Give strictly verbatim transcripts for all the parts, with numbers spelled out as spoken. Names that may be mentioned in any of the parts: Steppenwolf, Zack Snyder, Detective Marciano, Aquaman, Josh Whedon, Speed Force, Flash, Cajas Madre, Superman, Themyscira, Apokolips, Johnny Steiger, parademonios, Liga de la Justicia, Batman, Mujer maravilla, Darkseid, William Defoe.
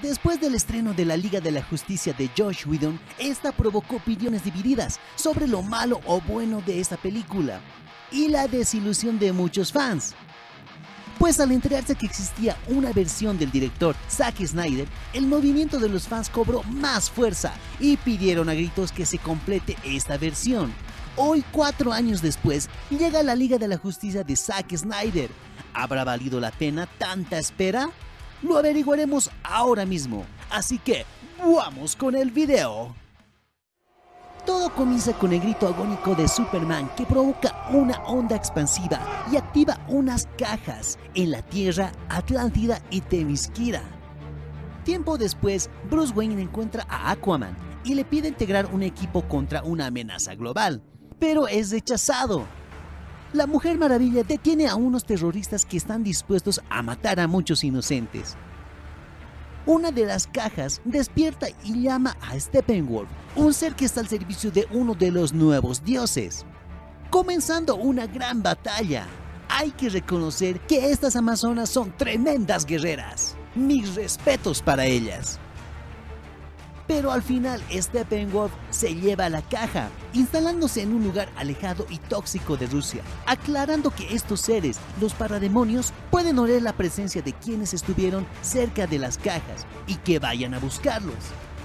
Después del estreno de la Liga de la Justicia de Josh Whedon, esta provocó opiniones divididas sobre lo malo o bueno de esta película y la desilusión de muchos fans. Pues al enterarse que existía una versión del director Zack Snyder, el movimiento de los fans cobró más fuerza y pidieron a gritos que se complete esta versión. Hoy, cuatro años después, llega la Liga de la Justicia de Zack Snyder. ¿Habrá valido la pena tanta espera? Lo averiguaremos ahora mismo, así que ¡vamos con el video! Todo comienza con el grito agónico de Superman que provoca una onda expansiva y activa unas cajas en la Tierra, Atlántida y Themyscira. Tiempo después, Bruce Wayne encuentra a Aquaman y le pide integrar un equipo contra una amenaza global, pero es rechazado. La Mujer Maravilla detiene a unos terroristas que están dispuestos a matar a muchos inocentes. Una de las cajas despierta y llama a Steppenwolf, un ser que está al servicio de uno de los nuevos dioses. Comenzando una gran batalla, hay que reconocer que estas amazonas son tremendas guerreras. Mis respetos para ellas. Pero al final Steppenwolf se lleva a la caja, instalándose en un lugar alejado y tóxico de Rusia, aclarando que estos seres, los parademonios, pueden oler la presencia de quienes estuvieron cerca de las cajas y que vayan a buscarlos.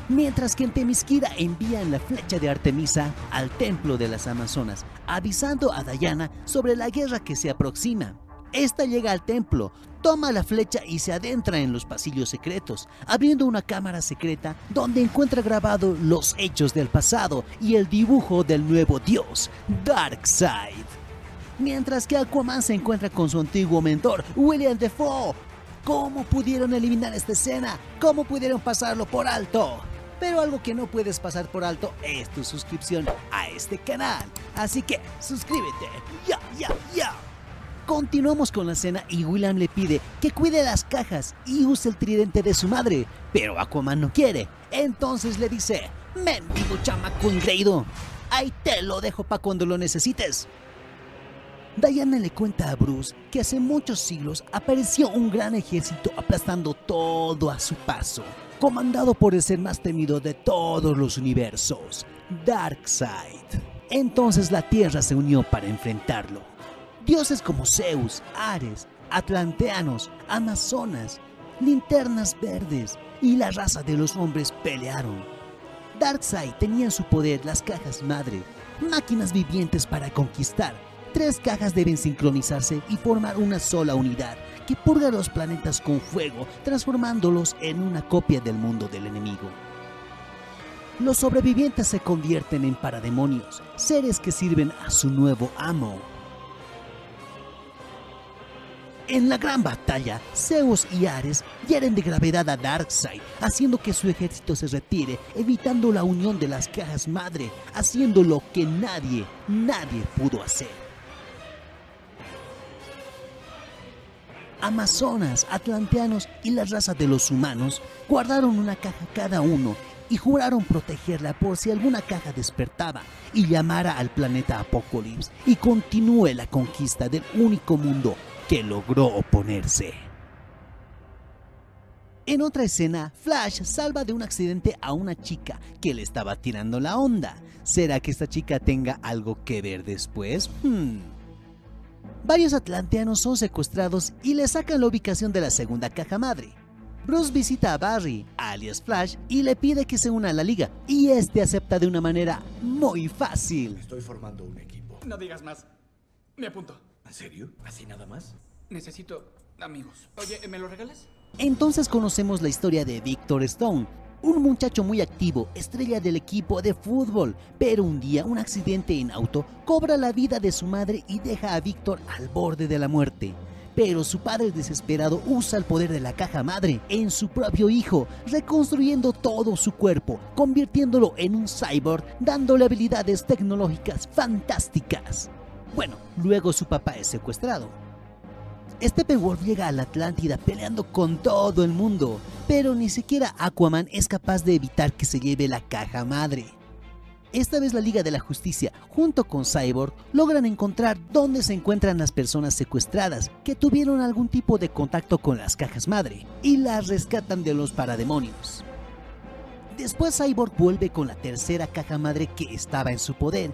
Mientras que en Themyscira envían la flecha de Artemisa al templo de las amazonas, avisando a Diana sobre la guerra que se aproxima. Esta llega al templo, toma la flecha y se adentra en los pasillos secretos, abriendo una cámara secreta donde encuentra grabado los hechos del pasado y el dibujo del nuevo dios, Darkseid. Mientras que Aquaman se encuentra con su antiguo mentor, William Defoe. ¿Cómo pudieron eliminar esta escena? ¿Cómo pudieron pasarlo por alto? Pero algo que no puedes pasar por alto es tu suscripción a este canal. Así que suscríbete, ya, ya, ya. Continuamos con la escena y William le pide que cuide las cajas y use el tridente de su madre, pero Aquaman no quiere, entonces le dice: "Mendigo chamaco ingreído, ahí te lo dejo para cuando lo necesites". Diana le cuenta a Bruce que hace muchos siglos apareció un gran ejército aplastando todo a su paso, comandado por el ser más temido de todos los universos, Darkseid. Entonces la Tierra se unió para enfrentarlo. Dioses como Zeus, Ares, Atlanteanos, Amazonas, Linternas Verdes y la raza de los hombres pelearon. Darkseid tenía en su poder las Cajas Madre, máquinas vivientes para conquistar. Tres cajas deben sincronizarse y formar una sola unidad que purga los planetas con fuego, transformándolos en una copia del mundo del enemigo. Los sobrevivientes se convierten en parademonios, seres que sirven a su nuevo amo. En la gran batalla, Zeus y Ares hieren de gravedad a Darkseid, haciendo que su ejército se retire, evitando la unión de las Cajas Madre, haciendo lo que nadie, nadie pudo hacer. Amazonas, Atlanteanos y la raza de los humanos guardaron una caja cada uno y juraron protegerla por si alguna caja despertaba y llamara al planeta Apokolips y continúe la conquista del único mundo que logró oponerse. En otra escena, Flash salva de un accidente a una chica que le estaba tirando la onda. ¿Será que esta chica tenga algo que ver después? Hmm. Varios atlanteanos son secuestrados y le sacan la ubicación de la segunda caja madre. Bruce visita a Barry, alias Flash, y le pide que se una a la liga, y este acepta de una manera muy fácil. Estoy formando un equipo. No digas más. Me apunto. ¿En serio? ¿Así nada más? Necesito amigos. Oye, ¿me lo regalas? Entonces conocemos la historia de Victor Stone, un muchacho muy activo, estrella del equipo de fútbol, pero un día un accidente en auto cobra la vida de su madre y deja a Victor al borde de la muerte. Pero su padre desesperado usa el poder de la caja madre en su propio hijo, reconstruyendo todo su cuerpo, convirtiéndolo en un cyborg, dándole habilidades tecnológicas fantásticas. Bueno, luego su papá es secuestrado. Steppenwolf llega a la Atlántida peleando con todo el mundo, pero ni siquiera Aquaman es capaz de evitar que se lleve la caja madre. Esta vez la Liga de la Justicia, junto con Cyborg, logran encontrar dónde se encuentran las personas secuestradas que tuvieron algún tipo de contacto con las Cajas Madre, y las rescatan de los parademonios. Después Cyborg vuelve con la tercera Caja Madre que estaba en su poder,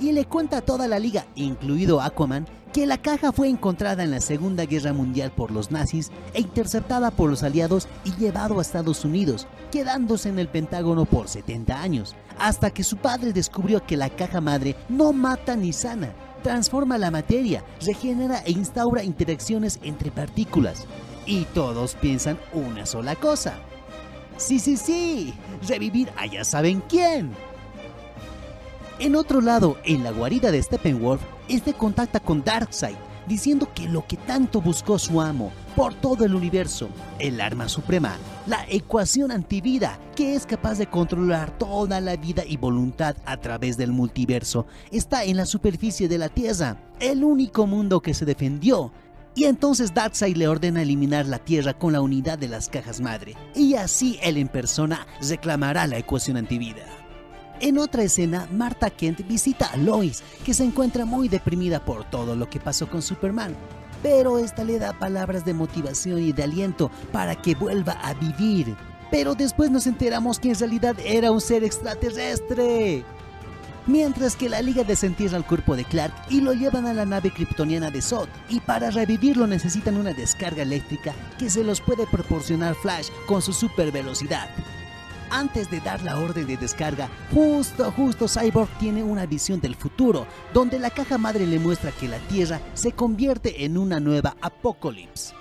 y le cuenta a toda la liga, incluido Aquaman, que la caja fue encontrada en la Segunda Guerra Mundial por los nazis e interceptada por los aliados y llevado a Estados Unidos, quedándose en el Pentágono por setenta años, hasta que su padre descubrió que la caja madre no mata ni sana, transforma la materia, regenera e instaura interacciones entre partículas, y todos piensan una sola cosa. ¡Sí, sí, sí! ¡Revivir a ya saben quién! En otro lado, en la guarida de Steppenwolf, este contacta con Darkseid, diciendo que lo que tanto buscó su amo por todo el universo, el arma suprema, la ecuación antivida que es capaz de controlar toda la vida y voluntad a través del multiverso, está en la superficie de la Tierra, el único mundo que se defendió. Y entonces Darkseid le ordena eliminar la Tierra con la unidad de las cajas madre, y así él en persona reclamará la ecuación antivida. En otra escena, Martha Kent visita a Lois, que se encuentra muy deprimida por todo lo que pasó con Superman, pero esta le da palabras de motivación y de aliento para que vuelva a vivir, pero después nos enteramos que en realidad era un ser extraterrestre. Mientras que la liga desentierra el cuerpo de Clark y lo llevan a la nave kryptoniana de Zod, y para revivirlo necesitan una descarga eléctrica que se los puede proporcionar Flash con su super velocidad. Antes de dar la orden de descarga, justo justo Cyborg tiene una visión del futuro, donde la caja madre le muestra que la Tierra se convierte en una nueva Apokolips.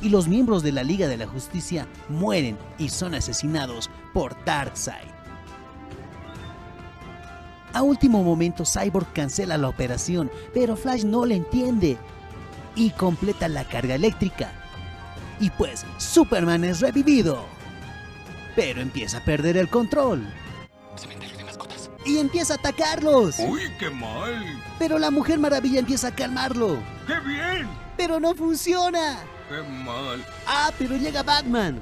Y los miembros de la Liga de la Justicia mueren y son asesinados por Darkseid. A último momento Cyborg cancela la operación, pero Flash no la entiende y completa la carga eléctrica. Y pues Superman es revivido, pero empieza a perder el control. Cementerio de mascotas. Y empieza a atacarlos. ¡Uy, qué mal! Pero la Mujer Maravilla empieza a calmarlo. ¡Qué bien! Pero no funciona. ¡Qué mal! Ah, pero llega Batman.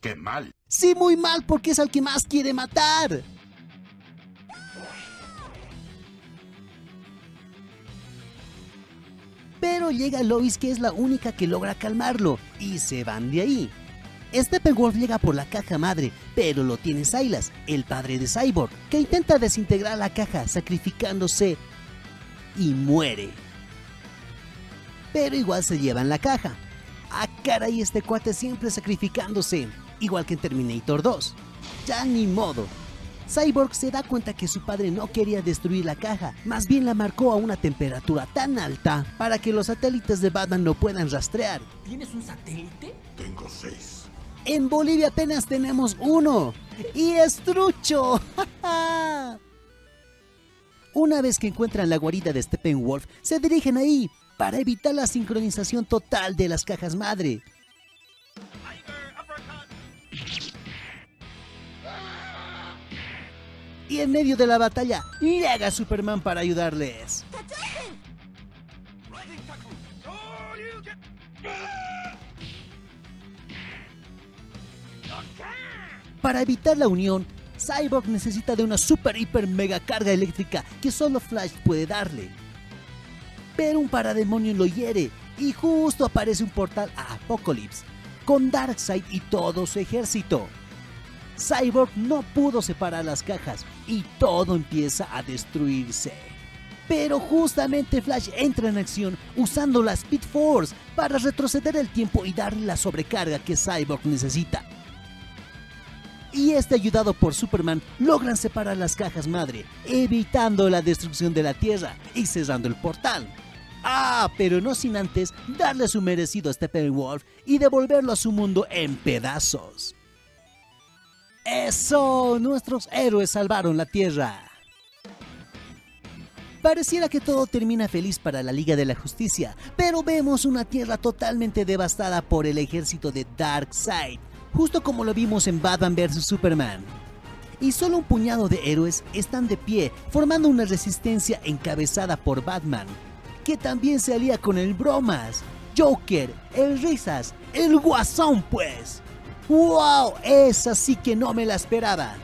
¡Qué mal! Sí, muy mal, porque es al que más quiere matar. Pero llega Lois, que es la única que logra calmarlo, y se van de ahí. Steppenwolf llega por la caja madre, pero lo tiene Silas, el padre de Cyborg, que intenta desintegrar la caja sacrificándose y muere. Pero igual se llevan la caja. ¡Ah, caray! Este cuate siempre sacrificándose, igual que en Terminator dos. Ya ni modo. Cyborg se da cuenta que su padre no quería destruir la caja, más bien la marcó a una temperatura tan alta para que los satélites de Batman lo puedan rastrear. ¿Tienes un satélite? Tengo seis. En Bolivia apenas tenemos uno, y es trucho. Una vez que encuentran la guarida de Steppenwolf, se dirigen ahí para evitar la sincronización total de las cajas madre. Y en medio de la batalla llega Superman para ayudarles. Para evitar la unión, Cyborg necesita de una super hiper mega carga eléctrica que solo Flash puede darle. Pero un parademonio lo hiere y justo aparece un portal a Apokolips, con Darkseid y todo su ejército. Cyborg no pudo separar las cajas y todo empieza a destruirse. Pero justamente Flash entra en acción usando la Speed Force para retroceder el tiempo y darle la sobrecarga que Cyborg necesita. Y este, ayudado por Superman, logran separar las cajas madre, evitando la destrucción de la Tierra y cerrando el portal. Ah, pero no sin antes darle su merecido a Steppenwolf y devolverlo a su mundo en pedazos. ¡Eso! Nuestros héroes salvaron la Tierra. Pareciera que todo termina feliz para la Liga de la Justicia, pero vemos una Tierra totalmente devastada por el ejército de Darkseid, justo como lo vimos en Batman versus Superman. Y solo un puñado de héroes están de pie, formando una resistencia encabezada por Batman, que también se alía con el Bromas, Joker, el Risas, el Guasón pues. ¡Wow! Esa sí que no me la esperaba.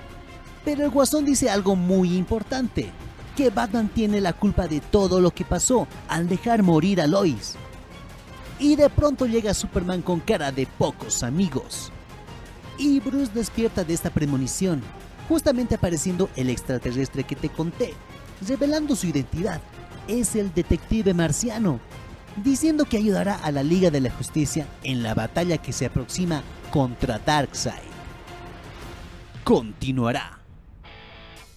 Pero el Guasón dice algo muy importante, que Batman tiene la culpa de todo lo que pasó al dejar morir a Lois. Y de pronto llega Superman con cara de pocos amigos. Y Bruce despierta de esta premonición, justamente apareciendo el extraterrestre que te conté, revelando su identidad. Es el detective marciano, diciendo que ayudará a la Liga de la Justicia en la batalla que se aproxima contra Darkseid. Continuará.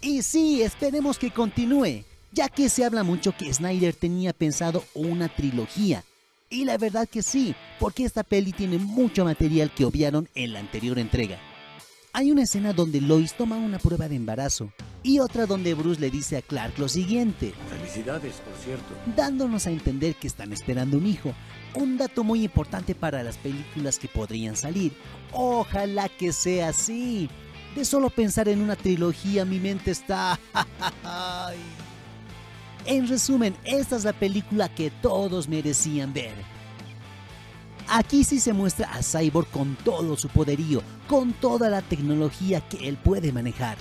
Y sí, esperemos que continúe, ya que se habla mucho que Snyder tenía pensado una trilogía. Y la verdad que sí, porque esta peli tiene mucho material que obviaron en la anterior entrega. Hay una escena donde Lois toma una prueba de embarazo y otra donde Bruce le dice a Clark lo siguiente: felicidades, por cierto, dándonos a entender que están esperando un hijo, un dato muy importante para las películas que podrían salir. Ojalá que sea así. De solo pensar en una trilogía mi mente está... En resumen, esta es la película que todos merecían ver. Aquí sí se muestra a Cyborg con todo su poderío, con toda la tecnología que él puede manejar.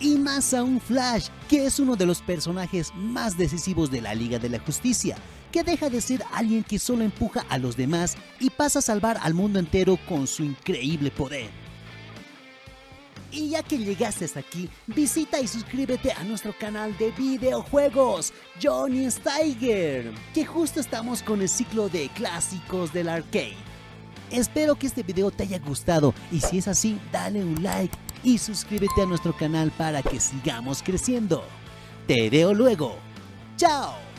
Y más aún Flash, que es uno de los personajes más decisivos de la Liga de la Justicia, que deja de ser alguien que solo empuja a los demás y pasa a salvar al mundo entero con su increíble poder. Y ya que llegaste hasta aquí, visita y suscríbete a nuestro canal de videojuegos, Johnny Steiger, que justo estamos con el ciclo de clásicos del arcade. Espero que este video te haya gustado y si es así, dale un like y suscríbete a nuestro canal para que sigamos creciendo. Te veo luego. ¡Chao!